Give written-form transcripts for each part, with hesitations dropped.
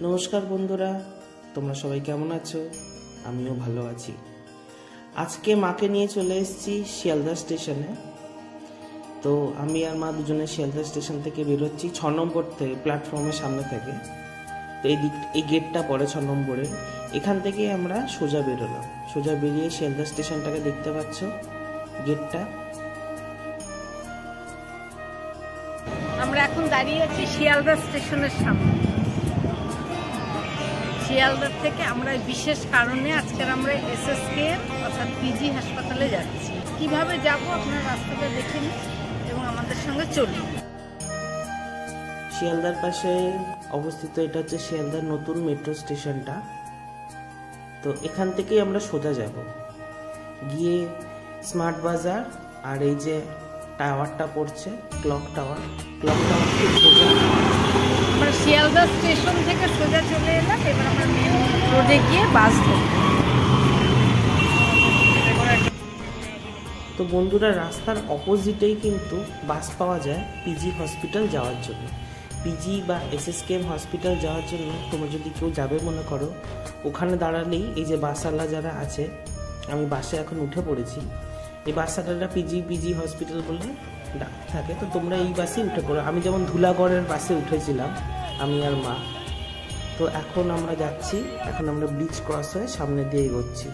नमस्कार बंधुरा तुम्हारा सबाई केमन आछो आमियो भालो आछि। आजके माके निये चले एसेछि शियालदा स्टेशने। तो आमी आर मा दुजोने शियालदा स्टेशन थेके बेर होच्छी 6 नम्बर थेके प्लैटफर्मेर सामने थेके। तो एई गेटटा पड़े 6 नम्बरे। एखान थेके आमरा सोजा बेरोलाम, सोजा बेरिये शियालदा स्टेशनटाके देखते पाচ্ছ गेटटा। आमरा एखन दाঁড়িয়ে আছি শিয়ালদা স্টেশনের সামনে। শিয়ালদা থেকে আমরা বিশেষ কারণে আজকে আমরা এসএসকেএম অর্থাৎ পিজি হাসপাতালে যাচ্ছি। কিভাবে যাব আপনারা রাস্তাটা দেখে নিন এবং আমাদের সঙ্গে চলুন। শিয়ালদার পাশে অবস্থিত এটা হচ্ছে শিয়ালদার নতুন মেট্রো স্টেশনটা। তো এখান থেকেই আমরা সোজা যাব গিয়ে স্মার্ট বাজার। আর এই যে টাওয়ারটা পড়ছে ক্লক টাওয়ার, ক্লক টাওয়ার থেকে সোজা আমরা শিয়ালদা স্টেশন থেকে সোজা চলে এলাম। এবার আমরা মেন রোডে গিয়ে বাস ধরব। তো বন্ধুরা রাস্তার অপোজিটেই কিন্তু বাস পাওয়া যায় পিজি হসপিটাল যাওয়ার জন্য। পিজি বা এসএসকেএম হসপিটাল যাওয়ার জন্য তোমরা যদি কেউ যাবে মনে করো ওখানে দাঁড়ালেই এই যে বাসওয়ালা যারা আছে, আমি বাসে এখন উঠে পড়েছি, এই বাসওয়ালারা পিজি হসপিটাল বলে ডাক থাকে। তো তোমরা এই বাসে উঠে পড়ো। আমি যেমন ধুলাগড়ের বাসে উঠেছিলাম আমি আর মা। তো এখন আমরা যাচ্ছি, এখন আমরা ব্রিজ ক্রস হয়ে সামনে দিয়ে এগোচ্ছি।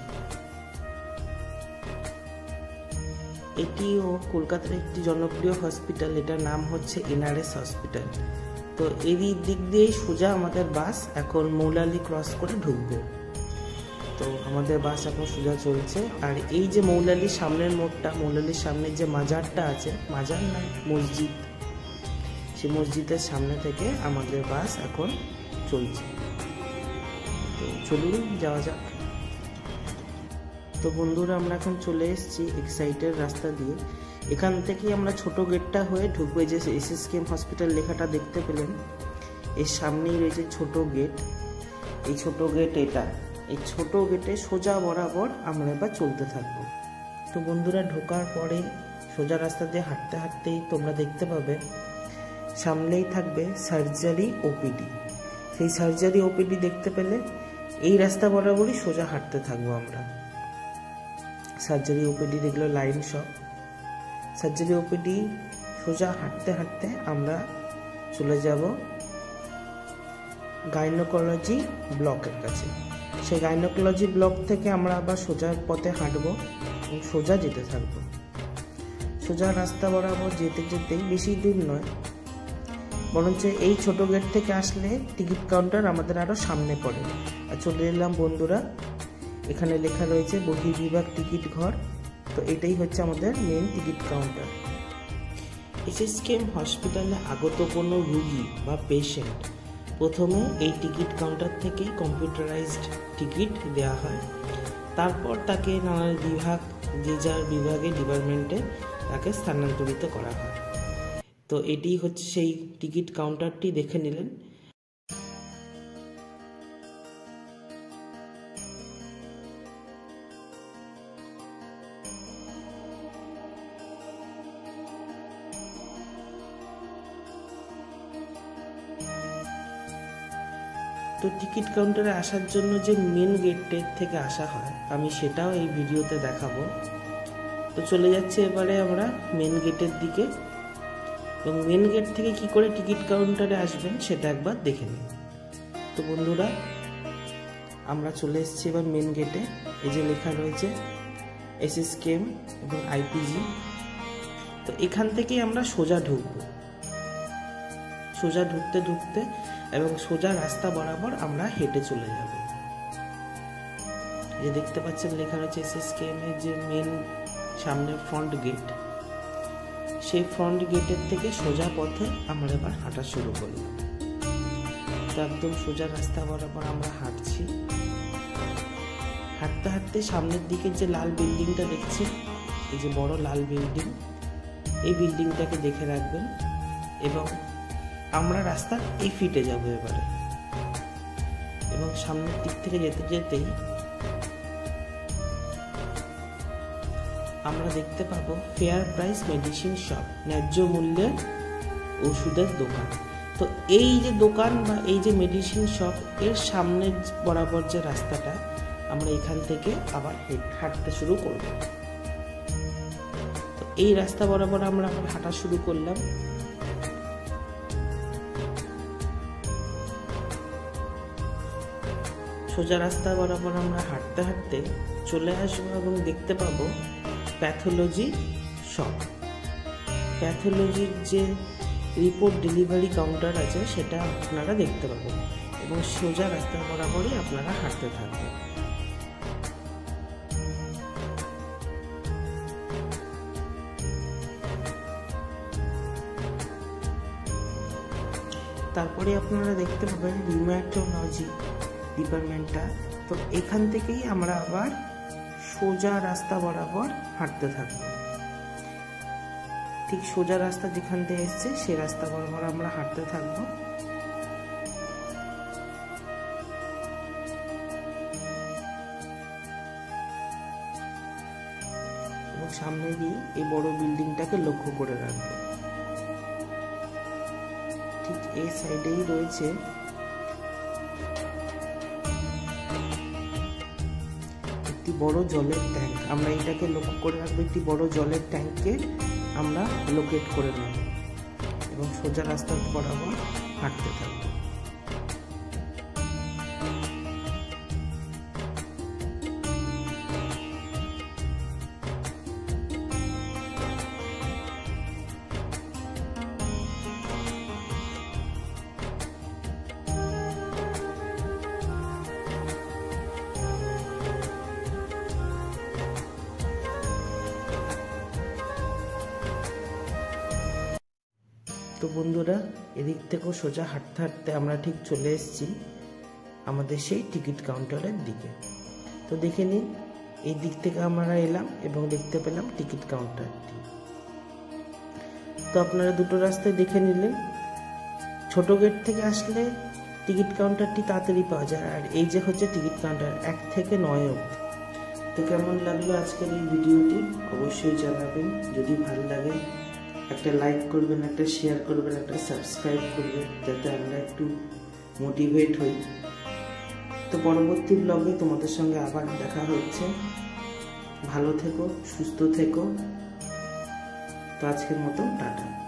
এটিও কলকাতার একটি জনপ্রিয় হসপিটাল, এটার নাম হচ্ছে এনআরএস হসপিটাল। তো এই দিক দিয়ে সোজা আমাদের বাস এখন মৌলালি ক্রস করে ঢুকবে। তো আমাদের বাস এখন সোজা চলছে। আর এই যে মৌলালির সামনের মোড়টা, মৌলালির সামনের যে মাজারটা আছে, মাজার না মসজিদ, সেই মসজিদের সামনে থেকে আমাদের বাস এখন চলছে। তো চলুন যাওয়া যাক। তো বন্ধুরা আমরা এখন চলে এসেছি এক্সাইটের রাস্তা দিয়ে। এখান থেকে আমরা ছোট গেটটা হয়ে ঢুকবো। যে এসএসকেএম হসপিটাল লেখাটা দেখতে পেলেন, এর সামনেই রয়েছে ছোট গেট। এই ছোট গেট, এটা এই ছোট গেটে সোজা বরাবর আমরা এবার চলতে থাকব। তো বন্ধুরা ঢোকার পরে সোজা রাস্তা দিয়ে হাঁটতে হাঁটতেই তোমরা দেখতে পাবে সামনেই থাকবে সার্জারি ওপিডি। সেই সার্জারি ওপিডি দেখতে পেলে এই রাস্তা বরাবরই সোজা হাঁটতে থাকবো আমরা। সার্জারি ওপিডি দেখলো লাইন শপ, সার্জারি ওপিডি সোজা হাঁটতে হাঁটতে আমরা চলে যাব গাইনোকোলজি ব্লকের কাছে। সেই গাইনোকোলজি ব্লক থেকে আমরা আবার সোজা পথে হাঁটবো এবং সোজা যেতে থাকবো। সোজা রাস্তা বরাবর যেতে যেতেই বেশি দূর নয়, বরঞ্চ এই ছোট গেট থেকে আসলে টিকিট কাউন্টার আমাদের আরও সামনে পড়ে। আর চলে এলাম বন্ধুরা, এখানে লেখা রয়েছে বহির্বিভাগ টিকিট ঘর। তো এটাই হচ্ছে আমাদের মেন টিকিট কাউন্টার। এসএসকেএম হসপিটালে আগত কোনো রুগী বা পেশেন্ট প্রথমে এই টিকিট কাউন্টার থেকেই কম্পিউটারাইজড টিকিট দেওয়া হয়। তারপর তাকে নানান বিভাগ, যে যার বিভাগে ডিপার্টমেন্টে তাকে স্থানান্তরিত করা হয়। তো এটি হচ্ছে সেই টিকিট কাউন্টারটি, দেখে নিলেন। তো টিকিট কাউন্টারে আসার জন্য যে মেন গেটের থেকে আসা হয় আমি সেটাও এই ভিডিওতে দেখাবো। তো চলে যাচ্ছে এবারে আমরা মেন গেটের দিকে, এবং মেন গেট থেকে কি করে টিকিট কাউন্টারে আসবেন সেটা একবার দেখে নিন। তো বন্ধুরা আমরা চলে এসেছি এবার মেন গেটে। এই যে লেখা রয়েছে এসএসকেএম এবং আইপিজি। তো এখান থেকেই আমরা সোজা ঢুকবো। সোজা ঢুকতে ঢুকতে এবং সোজা রাস্তা বরাবর আমরা হেঁটে চলে যাব। যে দেখতে পাচ্ছেন লেখা রয়েছে এসএসকেএম এর যে মেন সামনে ফ্রন্ট গেট, সেই ফ্রন্ট গেটের থেকে সোজা পথে আমরা এবার হাঁটা শুরু করি। তো একদম সোজা রাস্তা বরাবর আমরা হাঁটছি। হাঁটতে হাঁটতে সামনের দিকে যে লাল বিল্ডিংটা দেখছেন, এই যে বড় লাল বিল্ডিং, এই বিল্ডিংটাকে দেখে রাখবেন। এবং আমরা রাস্তা এই ফিটে যাবো এবারে। এবং সামনের দিক থেকে যেতে যেতেই আমরা দেখতে পাবো ফেয়ার প্রাইস মেডিসিন শপ, ন্যায্য মূল্যের ওষুধের দোকান। तो दोकान बा मेडिसिन शॉप एर सामने बराबर जो रास्ताटा आबार हाँटते शुरू करब। तो रास्ता बराबर हाँटा शुरू करलाम। सोजा रास्ता बराबर हाँटते हाँटते चले आसब देखते पाबो पैथोलॉजी शॉप। पैथोलॉजी जो रिपोर्ट डिलीवरी काउंटार आछे सेटा आपनारा देखते पाबेन एबं सोजा रास्ता बराबर ही आपनारा हाँटते थाकबेन। तारपरे आपनारा देखते पाबेन रिउम्याटोलॉजी डिपार्टमेंटटा। तो एखान थेकेई आमरा आबार सोजा रास्ता बराबर हाँटते थाकबो। ठीक सोजा रास्ता যেখান থেকে এসেছে সেই রাস্তা বরাবর আমরা হাঁটতে থাকব। এবং সামনে দিয়ে এই বড় বিল্ডিংটাকে লক্ষ্য করে রাখব। ঠিক এই সাইডেই রয়েছে একটি বড় জলের ট্যাঙ্ক। আমরা এটাকে লক্ষ্য করে রাখব। একটি বড় জলের ট্যাঙ্কে আমরা লোকেট করে নেব এবং সোজা রাস্তা বরাবর হাঁটতে থাকব। तो बंधुरा एदिक थेके सोजा हाटते हाटते आमरा ठीक चले एसेछि आमादेर सेई टिकिट काउंटारेर दिके। तो देखे निन एई दिक थेके आमरा एलाम एबं देखते पेलाम टिकिट काउंटारटी। तो आपनारा दुटो रास्ताय देखे निलेन। छोटो गेट थेके आसले टिकिट काउंटारटी ताड़ाताड़ी पाওয়া যায়। আর এই যে হচ্ছে টিকিট কাউন্টার 1 থেকে 9 অবধি। তো কেমন লাগলো আজকের এই ভিডিওটি অবশ্যই জানাবেন। যদি ভালো লাগে একটা লাইক করবেন, একটা শেয়ার করবেন, একটা সাবস্ক্রাইব করবেন যাতে আমরা একটু মোটিভেট হই। তো পরবর্তী ব্লগে তোমাদের সঙ্গে আবার দেখা হচ্ছে। ভালো থেকো, সুস্থ থেকো। তো আজকের মতো টাটা।